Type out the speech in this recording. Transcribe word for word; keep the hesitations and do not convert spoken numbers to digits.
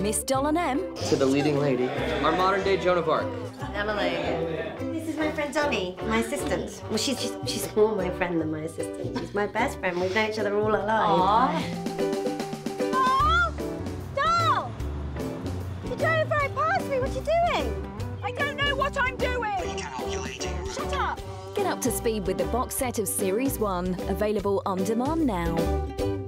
Miss Dolan-M. To the leading lady. Our modern-day Joan of Arc. Emily. This is my friend Donnie, my assistant. Well, she's, she's, she's more my friend than my assistant. She's my best friend. We've known each other all our lives. Aww. Aww. Doll! You're driving right past me. What are you doing? I don't know what I'm doing. Calculating. Shut up. Get up to speed with the box set of Series one, available on demand now.